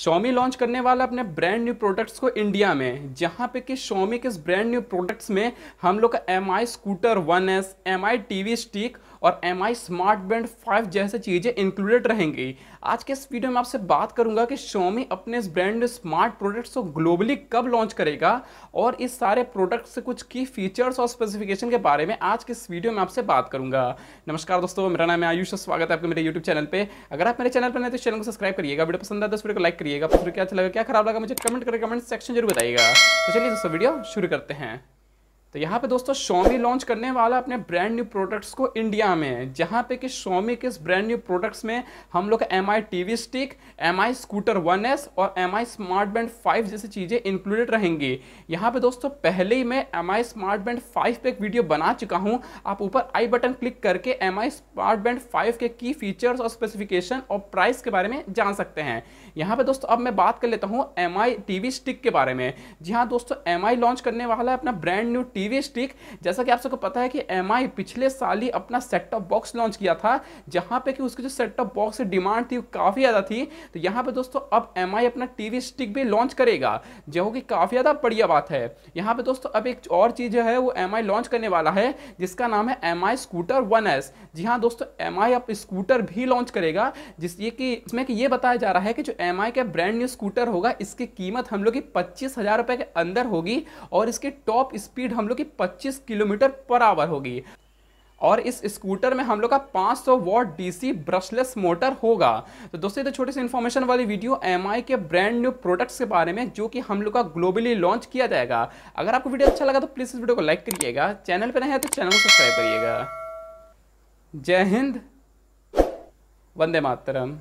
Xiaomi launch करने वाला अपने ब्रांड न्यू प्रोडक्ट्स को इंडिया में, जहां पे कि Xiaomi के इस ब्रांड न्यू प्रोडक्ट्स में हम लोग का MI scooter 1S, MI TV stick और MI स्मार्ट बैंड 5 जैसे चीज़ें इंक्लूडेड रहेंगी। आज के इस वीडियो में आपसे बात करूंगा कि Xiaomi अपने इस ब्रांड स्मार्ट प्रोडक्ट्स को ग्लोबली कब लॉन्च करेगा और इस सारे प्रोडक्ट्स से कुछ की फीचर्स और स्पेसिफिकेशन के बारे में आज के इस वीडियो में आपसे बात करूंगा। नमस्कार दोस्तों, मेरा नाम है आयुष, स्वागत है आपके मेरे यूट्यूब चैनल पर। अगर आप मेरे चैनल पर नहीं तो चैनल को सब्सक्राइब करिएगा, वीडियो पसंद आता है तो वीडियो को लाइक करिएगा, फिर क्या अच्छा लगा क्या खराब लगा मुझे कमेंट करके कमेंट सेक्शन जरूर बताइएगा। तो चलिए दोस्तों वीडियो शुरू करते हैं। तो यहाँ पे दोस्तों Xiaomi लॉन्च करने वाला अपने ब्रांड न्यू प्रोडक्ट्स को इंडिया में, जहाँ पे कि Xiaomi के इस ब्रांड न्यू प्रोडक्ट्स में हम लोग MI TV stick, MI scooter 1S और MI स्मार्ट बैंड 5 जैसी चीज़ें इंक्लूडेड रहेंगी। यहाँ पे दोस्तों पहले ही मैं MI स्मार्ट बैंड 5 पे एक वीडियो बना चुका हूँ, आप ऊपर आई बटन क्लिक करके MI स्मार्ट बैंड 5 के की फीचर्स और स्पेसिफिकेशन और प्राइस के बारे में जान सकते हैं। यहाँ पर दोस्तों अब मैं बात कर लेता हूँ MI TV स्टिक के बारे में। जी हाँ दोस्तों, MI लॉन्च करने वाला है अपना ब्रांड न्यू टीवी स्टिक। जैसा कि आप सबको पता है कि MI पिछले साल ही अपना सेट टॉप बॉक्स लॉन्च किया था, जहां पे कि उसकी जो सेट टॉप बॉक्स की डिमांड थी वो काफ़ी ज़्यादा थी। तो यहां पे दोस्तों अब MI अपना टीवी स्टिक भी लॉन्च करेगा, जो कि काफ़ी ज़्यादा बढ़िया बात है। यहां पे दोस्तों अब एक और चीज़ जो है वो MI लॉन्च करने वाला है, जिसका नाम है MI स्कूटर 1S। जी हाँ दोस्तों, MI अब स्कूटर भी लॉन्च करेगा, जिसमें कि ये बताया जा रहा है कि जो MI का ब्रांड न्यू स्कूटर होगा इसकी कीमत हम लोग की 25,000 रुपये के अंदर होगी और इसकी टॉप स्पीड हम लोग की 25 किलोमीटर पर आवर होगी और इस स्कूटर में हम लोग का 500 वॉट DC ब्रशलेस मोटर होगा। तो दोस्तों ये तो छोटे से इन्फॉर्मेशन वाली वीडियो MI के ब्रांड न्यू प्रोडक्ट्स के बारे में, जो कि हम लोग का ग्लोबली लॉन्च किया जाएगा। अगर आपको वीडियो अच्छा लगा तो प्लीज़ इस वीडियो को लाइक करिएगा, चैनल पर नहीं है तो चैनल को सब्सक्राइब करिएगा। जय हिंद, वंदे मातरम।